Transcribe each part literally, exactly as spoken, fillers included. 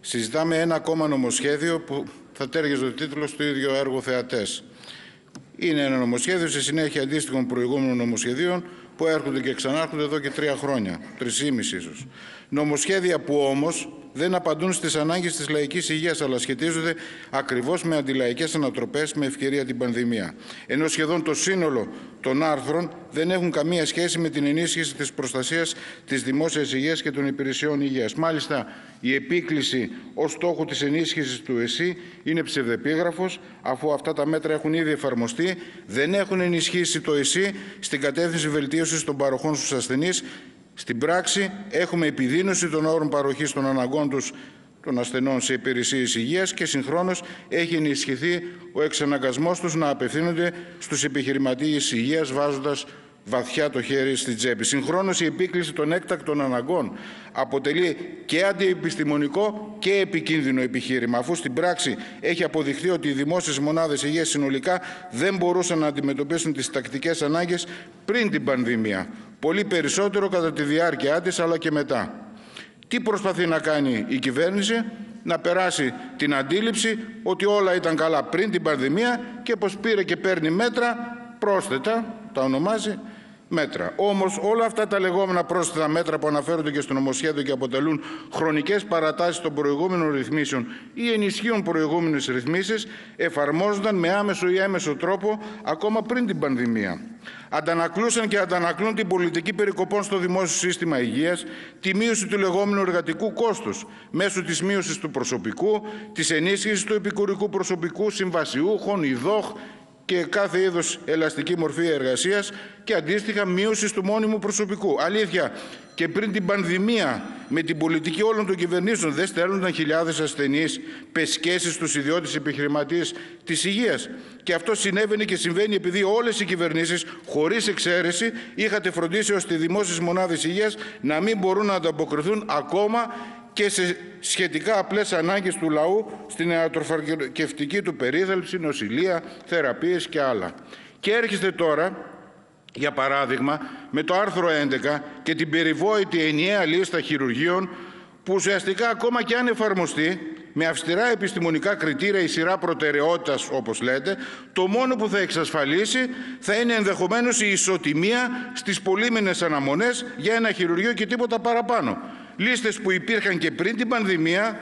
συζητάμε ένα ακόμα νομοσχέδιο που θα τέριαζε ο τίτλος του ίδιου έργου θεατές. Είναι ένα νομοσχέδιο σε συνέχεια αντίστοιχων προηγούμενων νομοσχεδίων που έρχονται και ξανάρχονται εδώ και τρία χρόνια, τρισήμιση ίσως. Νομοσχέδια που όμως δεν απαντούν στις ανάγκες της λαϊκής υγείας, αλλά σχετίζονται ακριβώς με αντιλαϊκές ανατροπές με ευκαιρία την πανδημία. Ενώ σχεδόν το σύνολο των άρθρων δεν έχουν καμία σχέση με την ενίσχυση της προστασίας της δημόσιας υγείας και των υπηρεσιών υγείας. Μάλιστα, η επίκληση ως στόχο της ενίσχυσης του ΕΣΥ είναι ψευδεπίγραφος, αφού αυτά τα μέτρα έχουν ήδη εφαρμοστεί, δεν έχουν ενισχύσει το ΕΣΥ στην κατεύθυνση βελτίωσης των παροχών στους ασθενείς. Στην πράξη, έχουμε επιδείνωση των όρων παροχής των αναγκών τους των ασθενών σε υπηρεσίες υγείας και συγχρόνως έχει ενισχυθεί ο εξαναγκασμός τους να απευθύνονται στους επιχειρηματίες υγείας βάζοντας βαθιά το χέρι στη τσέπη. Συγχρόνως, η επίκληση των έκτακτων αναγκών αποτελεί και αντιεπιστημονικό και επικίνδυνο επιχείρημα, αφού στην πράξη έχει αποδειχθεί ότι οι δημόσιες μονάδες υγείας συνολικά δεν μπορούσαν να αντιμετωπίσουν τις τακτικές ανάγκες πριν την πανδημία. Πολύ περισσότερο κατά τη διάρκεια της, αλλά και μετά. Τι προσπαθεί να κάνει η κυβέρνηση? Να περάσει την αντίληψη ότι όλα ήταν καλά πριν την πανδημία και πως πήρε και παίρνει μέτρα πρόσθετα, τα ονομάζει μέτρα. Όμως όλα αυτά τα λεγόμενα πρόσθετα μέτρα που αναφέρονται και στο νομοσχέδιο και αποτελούν χρονικές παρατάσεις των προηγούμενων ρυθμίσεων ή ενισχύουν προηγούμενες ρυθμίσεις, εφαρμόζονταν με άμεσο ή έμεσο τρόπο ακόμα πριν την πανδημία. Αντανακλούσαν και αντανακλούν την πολιτική περικοπών στο δημόσιο σύστημα υγείας, τη μείωση του λεγόμενου εργατικού κόστους μέσω της μείωσης του προσωπικού, της ενίσχυσης του επικουρικού προσωπικού, συμβασιούχων, ΙΔΟΧ και κάθε είδος ελαστική μορφή εργασίας και αντίστοιχα μείωση του μόνιμου προσωπικού. Αλήθεια, και πριν την πανδημία, με την πολιτική όλων των κυβερνήσεων, δεν στέλνονταν χιλιάδες ασθενείς πεσκέσεις στους ιδιώτες επιχειρηματίες της υγείας. Και αυτό συνέβαινε και συμβαίνει επειδή όλες οι κυβερνήσεις, χωρίς εξαίρεση, είχατε φροντίσει ώστε οι δημόσιες μονάδες υγείας να μην μπορούν να ανταποκριθούν ακόμα και σε σχετικά απλές ανάγκες του λαού στην ιατροφαρμακευτική του περίθαλψη, νοσηλεία, θεραπείες και άλλα. Και έρχεστε τώρα, για παράδειγμα, με το άρθρο έντεκα και την περιβόητη ενιαία λίστα χειρουργείων, που ουσιαστικά ακόμα και αν εφαρμοστεί με αυστηρά επιστημονικά κριτήρια η σειρά προτεραιότητας, όπως λέτε, το μόνο που θα εξασφαλίσει θα είναι ενδεχομένως η ισοτιμία στις πολύμηνες αναμονές για ένα χειρουργείο και τίποτα παραπάνω. Λίστες που υπήρχαν και πριν την πανδημία,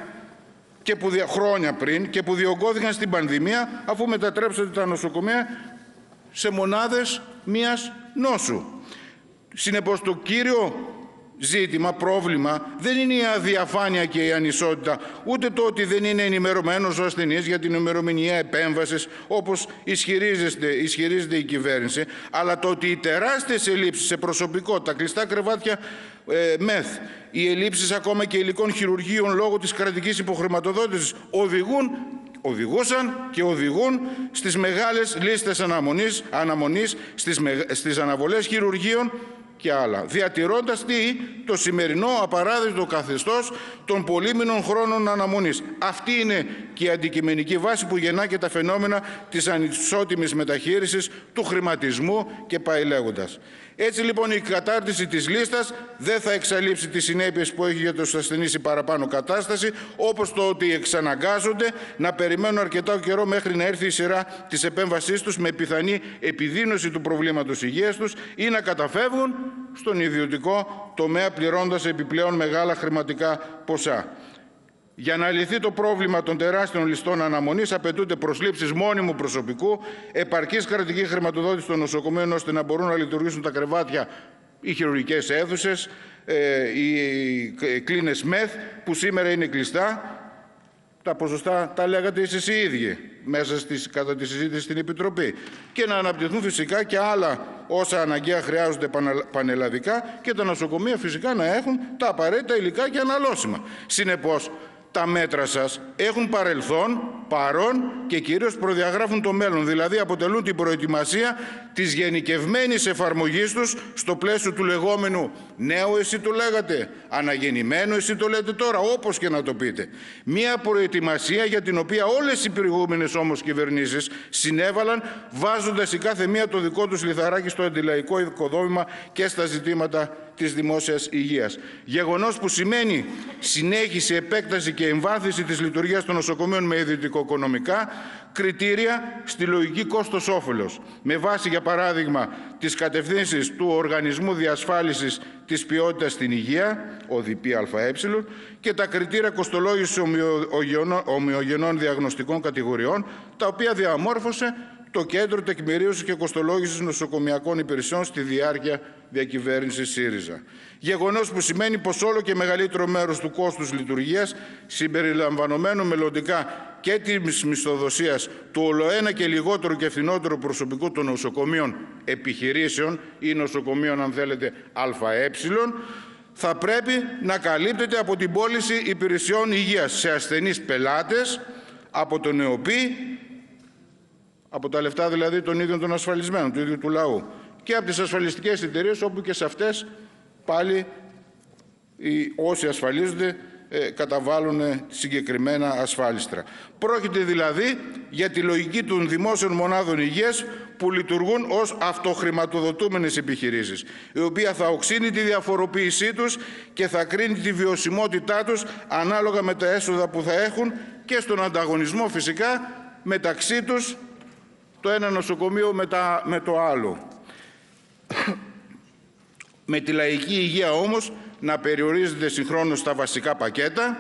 και που, χρόνια πριν, και που διωγγώθηκαν στην πανδημία, αφού μετατρέψατε τα νοσοκομεία σε μονάδες μίας νόσου. Συνεπώς, το κύριο ζήτημα, πρόβλημα, δεν είναι η αδιαφάνεια και η ανισότητα, ούτε το ότι δεν είναι ενημερωμένος ο ασθενής για την ημερομηνία επέμβασης, όπως ισχυρίζεται, ισχυρίζεται η κυβέρνηση, αλλά το ότι οι τεράστιες ελλείψεις σε προσωπικό, τα κλειστά κρεβάτια ε, μεθ, οι ελλείψεις ακόμα και υλικών χειρουργείων λόγω της κρατικής υποχρηματοδότησης οδηγούν Οδηγούσαν και οδηγούν στις μεγάλες λίστες αναμονής, αναμονής στις, με, στις αναβολές χειρουργείων και άλλα, διατηρώντας τι, το σημερινό απαράδεκτο καθεστώς των πολύμηνων χρόνων αναμονής. Αυτή είναι και η αντικειμενική βάση που γεννά και τα φαινόμενα της ανισότιμης μεταχείρισης, του χρηματισμού και πάει λέγοντας. Έτσι λοιπόν η κατάρτιση της λίστας δεν θα εξαλείψει τις συνέπειες που έχει για τους ασθενείς η παραπάνω κατάσταση, όπως το ότι εξαναγκάζονται να περιμένουν αρκετά καιρό μέχρι να έρθει η σειρά της επέμβασής τους με πιθανή επιδείνωση του προβλήματος υγείας τους ή να καταφεύγουν στον ιδιωτικό τομέα πληρώντας επιπλέον μεγάλα χρηματικά ποσά. Για να λυθεί το πρόβλημα των τεράστιων ληστών αναμονής, απαιτούνται προσλήψεις μόνιμου προσωπικού, επαρκής κρατική χρηματοδότηση των νοσοκομείων ώστε να μπορούν να λειτουργήσουν τα κρεβάτια, οι χειρουργικές αίθουσες, οι κλίνες μεθ που σήμερα είναι κλειστά. Τα ποσοστά τα λέγατε εσείς οι ίδιοι μέσα στις, κατά τη συζήτηση στην Επιτροπή. Και να αναπτυχθούν φυσικά και άλλα όσα αναγκαία χρειάζονται πανελλαδικά και τα νοσοκομεία φυσικά να έχουν τα απαραίτητα υλικά και αναλώσιμα. Συνεπώς, τα μέτρα σας έχουν παρελθόν παρόν και κυρίως προδιαγράφουν το μέλλον, δηλαδή αποτελούν την προετοιμασία της γενικευμένης εφαρμογής τους στο πλαίσιο του λεγόμενου νέου, εσύ το λέγατε, αναγεννημένου, εσύ το λέτε τώρα, όπως και να το πείτε. Μία προετοιμασία για την οποία όλες οι προηγούμενες όμως κυβερνήσεις συνέβαλαν, βάζοντας η κάθε μία το δικό τους λιθαράκι στο αντιλαϊκό οικοδόμημα και στα ζητήματα της δημόσιας υγείας. Γεγονός που σημαίνει συνέχιση, επέκταση και εμβάθυνση της λειτουργίας των νοσοκομείων με ιδιωτικοοικονομικά κριτήρια στη λογική κόστος-όφελος, με βάση, για παράδειγμα, τις κατευθύνσεις του Οργανισμού Διασφάλισης της Ποιότητας στην Υγεία, ΟΔΙΠΗΑΕ, και τα κριτήρια κοστολόγησης ομοιογενών διαγνωστικών κατηγοριών, τα οποία διαμόρφωσε το Κέντρο Τεκμηρίωσης και Κοστολόγησης Νοσοκομειακών Υπηρεσιών στη διάρκεια διακυβέρνησης ΣΥΡΙΖΑ. Γεγονός που σημαίνει πως όλο και μεγαλύτερο μέρος του κόστους λειτουργίας, συμπεριλαμβανομένου μελλοντικά και της μισθοδοσίας του ολοένα και λιγότερο και φθηνότερο προσωπικού των νοσοκομείων επιχειρήσεων ή νοσοκομείων, αν θέλετε, ΑΕ, θα πρέπει να καλύπτεται από την πώληση υπηρεσιών υγείας σε ασθενείς πελάτες, από τον ΕΟΠΗ, από τα λεφτά δηλαδή των ίδιων των ασφαλισμένων, του ίδιου του λαού, και από τις ασφαλιστικές εταιρείες, όπου και σε αυτές πάλι οι όσοι ασφαλίζονται ε, καταβάλουν συγκεκριμένα ασφάλιστρα. Πρόκειται δηλαδή για τη λογική των δημόσιων μονάδων υγείας που λειτουργούν ως αυτοχρηματοδοτούμενες επιχειρήσεις, η οποία θα οξύνει τη διαφοροποίησή τους και θα κρίνει τη βιωσιμότητά τους ανάλογα με τα έσοδα που θα έχουν και στον ανταγωνισμό φυσικά μεταξύ τους, το ένα νοσοκομείο με, τα, με το άλλο. Με τη λαϊκή υγεία όμως να περιορίζεται συγχρόνως στα βασικά πακέτα,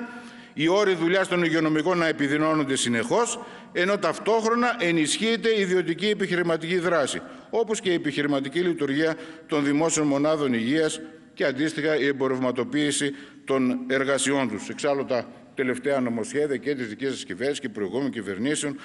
οι όροι δουλειάς των υγειονομικών να επιδεινώνονται συνεχώς, ενώ ταυτόχρονα ενισχύεται η ιδιωτική επιχειρηματική δράση, όπως και η επιχειρηματική λειτουργία των δημόσιων μονάδων υγείας και αντίστοιχα η εμπορευματοποίηση των εργασιών τους. Εξάλλου τα τελευταία νομοσχέδια και της δικής σας κυβέρνησης και προηγούμενων κυβερνήσεων,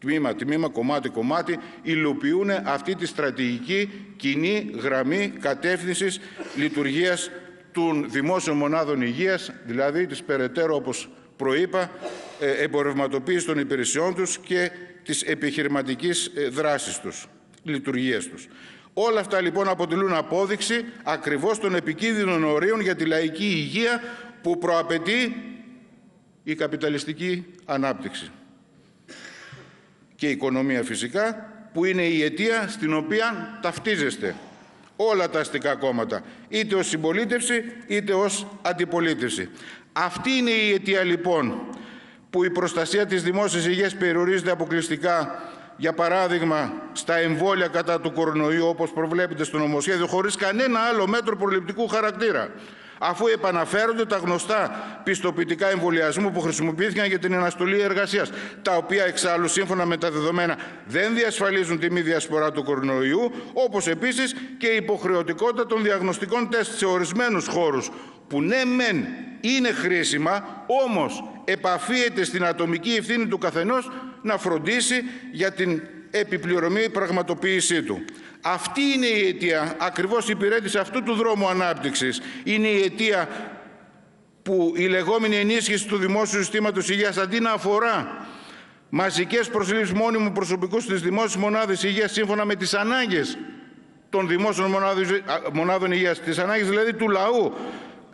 τμήμα-τμήμα, κομμάτι-κομμάτι, υλοποιούν αυτή τη στρατηγική κοινή γραμμή κατεύθυνσης λειτουργίας των δημόσιων μονάδων υγείας, δηλαδή της περαιτέρω, όπως προείπα, εμπορευματοποίησης των υπηρεσιών τους και της επιχειρηματικής δράσης τους, λειτουργίας τους. Όλα αυτά λοιπόν αποτελούν απόδειξη ακριβώς των επικίνδυνων ορίων για τη λαϊκή υγεία που προαπαιτεί η καπιταλιστική ανάπτυξη και η οικονομία φυσικά, που είναι η αιτία στην οποία ταυτίζεστε όλα τα αστικά κόμματα, είτε ως συμπολίτευση είτε ως αντιπολίτευση. Αυτή είναι η αιτία λοιπόν που η προστασία της δημόσιας υγείας περιορίζεται αποκλειστικά, για παράδειγμα, στα εμβόλια κατά του κορονοϊού, όπως προβλέπεται στο νομοσχέδιο, χωρίς κανένα άλλο μέτρο προληπτικού χαρακτήρα, αφού επαναφέρονται τα γνωστά πιστοποιητικά εμβολιασμού που χρησιμοποιήθηκαν για την αναστολή εργασίας, τα οποία εξάλλου σύμφωνα με τα δεδομένα δεν διασφαλίζουν τη μη διασπορά του κορονοϊού, όπως επίσης και η υποχρεωτικότητα των διαγνωστικών τεστ σε ορισμένους χώρους, που ναι μεν είναι χρήσιμα, όμως επαφίεται στην ατομική ευθύνη του καθενός να φροντίσει για την επιπληρωμή πραγματοποίησή του. Αυτή είναι η αιτία, ακριβώς η υπηρέτηση αυτού του δρόμου ανάπτυξης, είναι η αιτία που η λεγόμενη ενίσχυση του δημόσιου συστήματος υγείας, αντί να αφορά μαζικές προσλήψεις μόνιμου προσωπικού στις δημόσιες μονάδες υγείας σύμφωνα με τις ανάγκες των δημόσιων μονάδων υγείας, τις ανάγκες δηλαδή του λαού,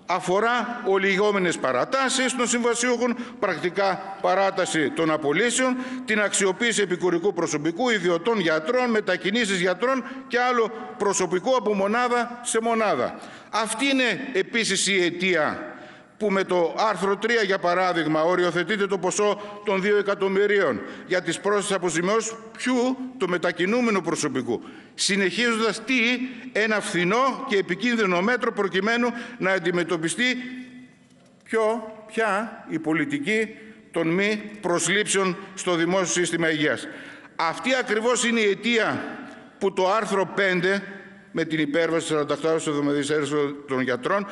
αφορά ολιγόμενες παρατάσεις των συμβασιούχων, πρακτικά παράταση των απολύσεων, την αξιοποίηση επικουρικού προσωπικού, ιδιωτών γιατρών, μετακινήσεις γιατρών και άλλο προσωπικό από μονάδα σε μονάδα. Αυτή είναι επίσης η αιτία που με το άρθρο τρία, για παράδειγμα, οριοθετείται το ποσό των δύο εκατομμυρίων για τις πρόσθετες αποζημιώσεις ποιου, το μετακινούμενο προσωπικού, συνεχίζοντας τι, ένα φθηνό και επικίνδυνο μέτρο προκειμένου να αντιμετωπιστεί ποιο, ποια η πολιτική των μη προσλήψεων στο δημόσιο σύστημα υγείας. Αυτή ακριβώς είναι η αιτία που το άρθρο πέντε με την υπέρβαση σαράντα οκτώ των γιατρών,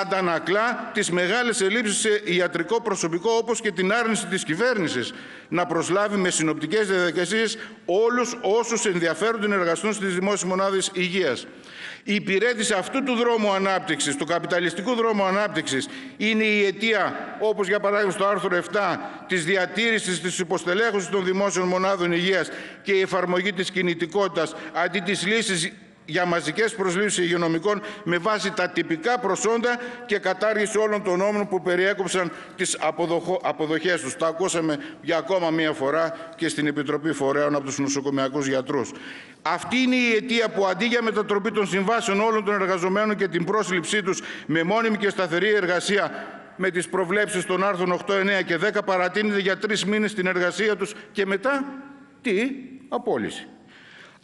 αντανακλά τις μεγάλες ελλείψεις σε ιατρικό προσωπικό, όπως και την άρνηση της κυβέρνησης να προσλάβει με συνοπτικές διαδικασίες όλους όσους ενδιαφέρονται να εργαστούν στις δημόσιες μονάδες υγείας. Η υπηρέτηση αυτού του δρόμου ανάπτυξης, του καπιταλιστικού δρόμου ανάπτυξης, είναι η αιτία, όπως για παράδειγμα στο άρθρο επτά, της διατήρησης της υποστελέχωσης των δημόσιων μονάδων υγείας και η εφαρμογή της κινητικότητας αντί της λύσης για μαζικές προσλήψεις υγειονομικών με βάση τα τυπικά προσόντα και κατάργηση όλων των νόμων που περιέκοψαν τις αποδοχο... αποδοχές τους. Τα ακούσαμε για ακόμα μία φορά και στην Επιτροπή Φορέων από τους νοσοκομιακούς γιατρούς. Αυτή είναι η αιτία που αντί για μετατροπή των συμβάσεων όλων των εργαζομένων και την πρόσληψή τους με μόνιμη και σταθερή εργασία, με τις προβλέψεις των άρθρων οκτώ, εννέα και δέκα, παρατείνεται για τρεις μήνες την εργασία τους και μετά τι? Απόλυση.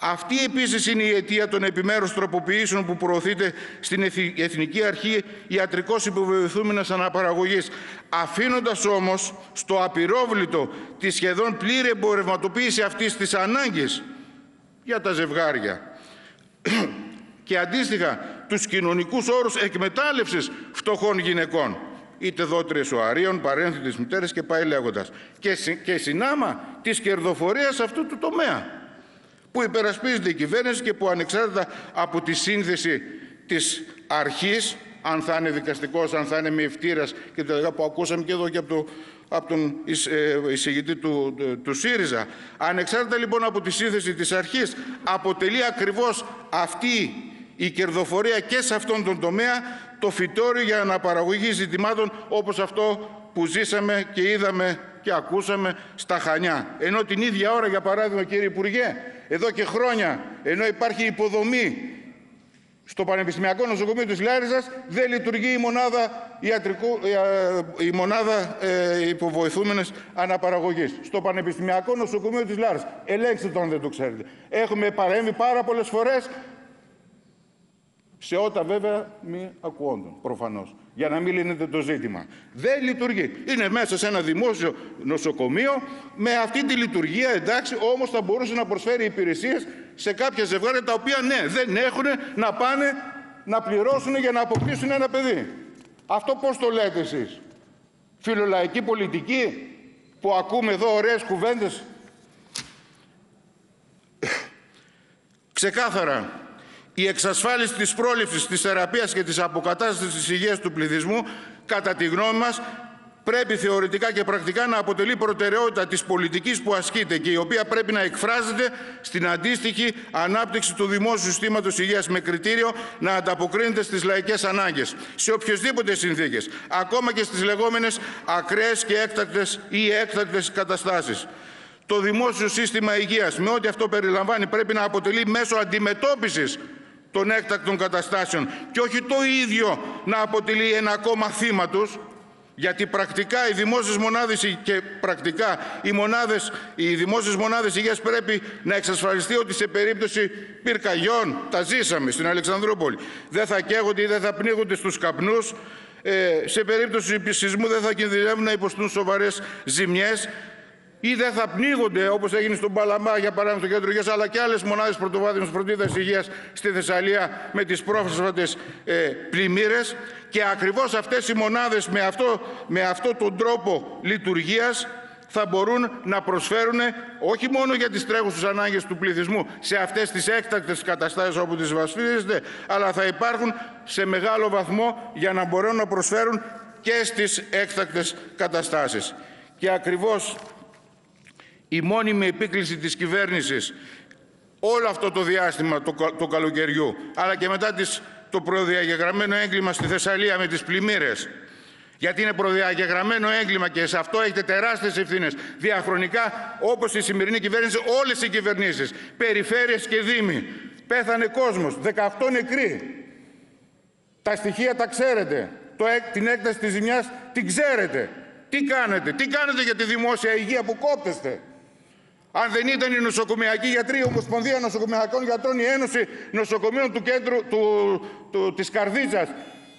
Αυτή επίσης είναι η αιτία των επιμέρους τροποποιήσεων που προωθείται στην Εθνική Αρχή Ιατρικώς Υποβοηθούμενας Αναπαραγωγής, αφήνοντας όμως στο απειρόβλητο τη σχεδόν πλήρη εμπορευματοποίηση αυτής της ανάγκης για τα ζευγάρια και αντίστοιχα τους κοινωνικούς όρους εκμετάλλευσης φτωχών γυναικών, είτε δότριες οαρίων, παρένθετες μητέρες και πάει λέγοντας, και, συ, και συνάμα της κερδοφορίας αυτού του τομέα, που υπερασπίζεται η κυβέρνηση και που ανεξάρτητα από τη σύνθεση της αρχής, αν θα είναι δικαστικός, αν θα είναι μειευτήρας και τελικά που ακούσαμε και εδώ και από, το, από τον εισηγητή του, του, του ΣΥΡΙΖΑ, ανεξάρτητα λοιπόν από τη σύνθεση της αρχής, αποτελεί ακριβώς αυτή η κερδοφορία και σε αυτόν τον τομέα το φυτόριο για αναπαραγωγή ζητημάτων όπως αυτό που ζήσαμε και είδαμε και ακούσαμε στα Χανιά. Ενώ την ίδια ώρα, για παράδειγμα, κύριε Υπουργέ, εδώ και χρόνια, ενώ υπάρχει υποδομή στο Πανεπιστημιακό Νοσοκομείο της Λάρισας, δεν λειτουργεί η μονάδα, ιατρικού, η μονάδα ε, υποβοηθούμενης αναπαραγωγής. Στο Πανεπιστημιακό Νοσοκομείο της Λάρισας. Ελέγξτε το αν δεν το ξέρετε. Έχουμε παρέμβει πάρα πολλές φορές, σε ότα βέβαια μη ακουόντων, προφανώς, για να μην λύνεται το ζήτημα. Δεν λειτουργεί. Είναι μέσα σε ένα δημόσιο νοσοκομείο, με αυτή τη λειτουργία, εντάξει, όμως θα μπορούσε να προσφέρει υπηρεσίες σε κάποια ζευγάρια τα οποία, ναι, δεν έχουν να πάνε να πληρώσουν για να αποκτήσουν ένα παιδί. Αυτό πώς το λέτε εσείς? Φιλολαϊκή πολιτική που ακούμε εδώ ωραίες κουβέντες? Ξεκάθαρα, η εξασφάλιση της πρόληψης, της θεραπείας και της αποκατάστασης της υγείας του πληθυσμού, κατά τη γνώμη μας, πρέπει θεωρητικά και πρακτικά να αποτελεί προτεραιότητα της πολιτικής που ασκείται και η οποία πρέπει να εκφράζεται στην αντίστοιχη ανάπτυξη του δημόσιου συστήματος υγείας με κριτήριο να ανταποκρίνεται στις λαϊκές ανάγκες, σε οποιοσδήποτε συνθήκες, ακόμα και στις λεγόμενες ακραίες και έκτακτες ή έκτακτες καταστάσεις. Το δημόσιο σύστημα υγείας, με ό,τι αυτό περιλαμβάνει, πρέπει να αποτελεί μέσο αντιμετώπισης των έκτακτων καταστάσεων και όχι το ίδιο να αποτελεί ένα ακόμα θύμα τους, γιατί πρακτικά οι δημόσιες μονάδες και πρακτικά οι, μονάδες, οι δημόσιες μονάδες υγείας πρέπει να εξασφαλιστεί ότι σε περίπτωση πυρκαγιών, τα ζήσαμε στην Αλεξανδρούπολη, δεν θα καίγονται ή δεν θα πνίγονται στους καπνούς, ε, σε περίπτωση σεισμού δεν θα κινδυνεύουν να υποστούν σοβαρές ζημιές ή δεν θα πνίγονται, όπως έγινε στον Παλαμά, για παράδειγμα, στο κέντρο υγείας, αλλά και άλλες μονάδες πρωτοβάθμιας φροντίδας υγείας στη Θεσσαλία με τις πρόσφατες ε, πλημμύρες. Και ακριβώς αυτές οι μονάδες με αυτό, με αυτό τον τρόπο λειτουργίας θα μπορούν να προσφέρουν όχι μόνο για τις τρέχουσες ανάγκες του πληθυσμού σε αυτές τις έκτακτες καταστάσεις όπου τις βασίζεται, αλλά θα υπάρχουν σε μεγάλο βαθμό για να μπορούν να προσφέρουν και στις έκτακτες καταστάσεις. Και ακριβώς η μόνιμη επίκληση της κυβέρνησης όλο αυτό το διάστημα του το καλοκαιριού, αλλά και μετά τις, το προδιαγεγραμμένο έγκλημα στη Θεσσαλία με τις πλημμύρες, γιατί είναι προδιαγεγραμμένο έγκλημα και σε αυτό έχετε τεράστιες ευθύνες διαχρονικά, όπως η σημερινή κυβέρνηση, όλες οι κυβερνήσεις, περιφέρειες και δήμοι. Πέθανε κόσμος, δεκαοκτώ νεκροί. Τα στοιχεία τα ξέρετε, το, την έκταση της ζημιάς την ξέρετε. Τι κάνετε, τι κάνετε για τη δημόσια υγεία που κόπτεστε? Αν δεν ήταν οι νοσοκομιακοί γιατροί, η Ομοσπονδία Νοσοκομιακών Γιατρών, η Ένωση Νοσοκομείων του Κέντρου του, του, της Καρδίτσας,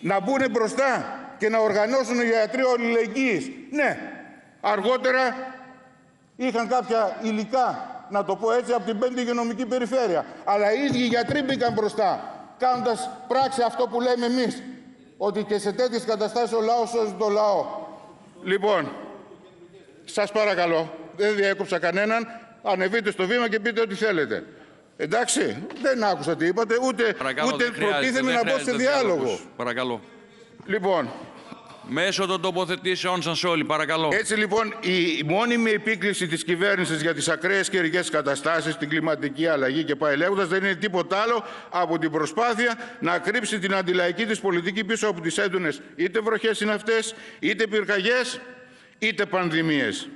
να μπουν μπροστά και να οργανώσουν οι γιατροί αλληλεγγύης. Ναι, αργότερα είχαν κάποια υλικά, να το πω έτσι, από την πέμπτη υγειονομική περιφέρεια. Αλλά οι ίδιοι οι γιατροί μπήκαν μπροστά κάνοντας πράξη αυτό που λέμε εμείς, ότι και σε τέτοιες καταστάσεις ο λαός σώζει το λαό. Λοιπόν, σας παρακαλώ, δεν διέκοψα κανέναν, ανεβείτε στο βήμα και πείτε ό,τι θέλετε. Εντάξει, δεν άκουσα τι είπατε, ούτε, ούτε προτίθεμαι να μπω σε διάλογο. Παρακαλώ. Λοιπόν. Μέσω των τοποθετήσεών σας όλοι, παρακαλώ. Έτσι λοιπόν, η μόνιμη επίκληση της κυβέρνησης για τις ακραίες καιρικές καταστάσεις, την κλιματική αλλαγή και πάει λέγοντας, δεν είναι τίποτα άλλο από την προσπάθεια να κρύψει την αντιλαϊκή της πολιτική πίσω από τις έντονες είτε βροχές είναι αυτές, είτε πυρκαγιές, είτε πανδημίες.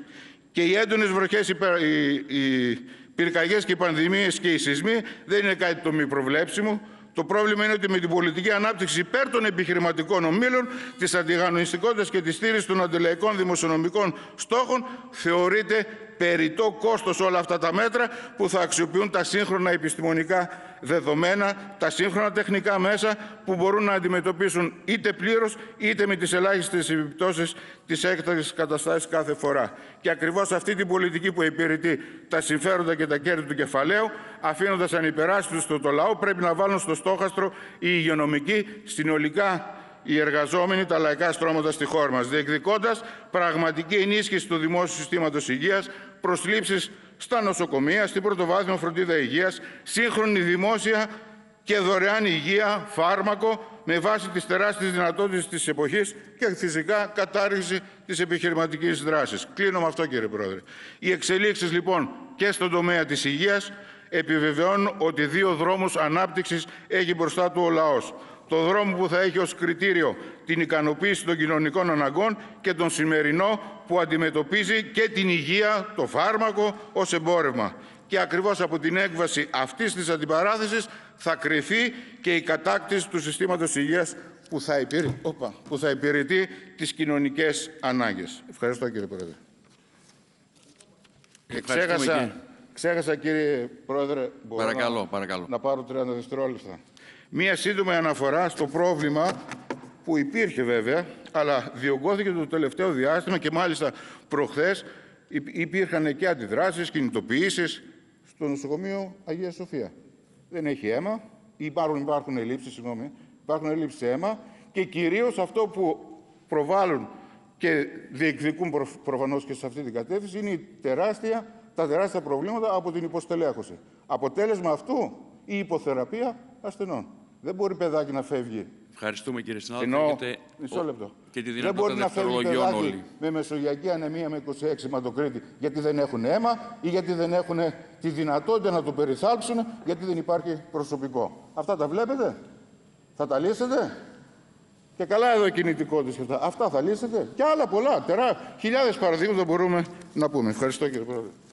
Και οι έντονες βροχές, οι, οι πυρκαγιές και οι πανδημίες και οι σεισμοί δεν είναι κάτι το μη προβλέψιμο. Το πρόβλημα είναι ότι με την πολιτική ανάπτυξη υπέρ των επιχειρηματικών ομίλων, της αντιγανονιστικότητας και της στήριξης των αντιλαϊκών δημοσιονομικών στόχων, θεωρείται περιττό κόστος όλα αυτά τα μέτρα που θα αξιοποιούν τα σύγχρονα επιστημονικά δεδομένα, τα σύγχρονα τεχνικά μέσα που μπορούν να αντιμετωπίσουν είτε πλήρως είτε με τις ελάχιστες επιπτώσεις της έκτακτης καταστάσης κάθε φορά. Και ακριβώς αυτή την πολιτική που υπηρετεί τα συμφέροντα και τα κέρδη του κεφαλαίου, αφήνοντας ανυπεράσπιστο το λαό, πρέπει να βάλουν στο στόχαστρο οι υγειονομικοί, συνολικά οι εργαζόμενοι, τα λαϊκά στρώματα στη χώρα μας, διεκδικώντας πραγματική ενίσχυση του δημόσιου συστήματος υγείας, προσλήψεις στα νοσοκομεία, στην πρωτοβάθμια φροντίδα υγείας, σύγχρονη δημόσια και δωρεάν υγεία, φάρμακο, με βάση τις τεράστιες δυνατότητες της εποχής και φυσικά κατάργηση της επιχειρηματικής δράσης. Κλείνω με αυτό, κύριε Πρόεδρε. Οι εξελίξεις λοιπόν και στον τομέα της υγείας επιβεβαιώνουν ότι δύο δρόμους ανάπτυξης έχει μπροστά του ο λαός. Το δρόμο που θα έχει ως κριτήριο την ικανοποίηση των κοινωνικών αναγκών και τον σημερινό που αντιμετωπίζει και την υγεία, το φάρμακο, ως εμπόρευμα. Και ακριβώς από την έκβαση αυτής της αντιπαράθεσης θα κρυφεί και η κατάκτηση του συστήματος υγείας που θα υπηρετεί, οπα, που θα υπηρετεί τις κοινωνικές ανάγκες. Ευχαριστώ, κύριε Πρόεδρε. Ξέχασα, ξέχασα, κύριε Πρόεδρε, παρακαλώ, να, παρακαλώ. να πάρω τριάντα δευτερόλεπτα. Μία σύντομη αναφορά στο πρόβλημα που υπήρχε βέβαια, αλλά διωγγώθηκε το τελευταίο διάστημα και μάλιστα προχθές υπήρχαν και αντιδράσεις, κινητοποιήσεις στο νοσοκομείο Αγία Σοφία. Δεν έχει αίμα, υπάρχουν, υπάρχουν ελλείψεις, συγγνώμη, υπάρχουν ελλείψεις αίμα και κυρίως αυτό που προβάλλουν και διεκδικούν προ, προφανώς και σε αυτή την κατεύθυνση είναι η τεράστια, τα τεράστια προβλήματα από την υποστελέχωση. Αποτέλεσμα αυτού η υποθεραπεία ασθενών. Δεν μπορεί παιδάκι να φεύγει. Ευχαριστούμε, κύριε συνάδελφε. Ενώ... Έχετε... Μισό λεπτό. Και τη δεν μπορεί να φεύγει παιδάκι όλοι. με μεσογειακή ανεμία με είκοσι έξι αιματοκρίτη γιατί δεν έχουν αίμα ή γιατί δεν έχουν τη δυνατότητα να το περιθάλψουν γιατί δεν υπάρχει προσωπικό. Αυτά τα βλέπετε. Θα τα λύσετε. Και καλά εδώ κινητικότητα. Αυτά θα λύσετε. Και άλλα πολλά. Τερά... Χιλιάδες παραδείγματα μπορούμε να πούμε. Ευχαριστώ, κύριε Πρόεδρε.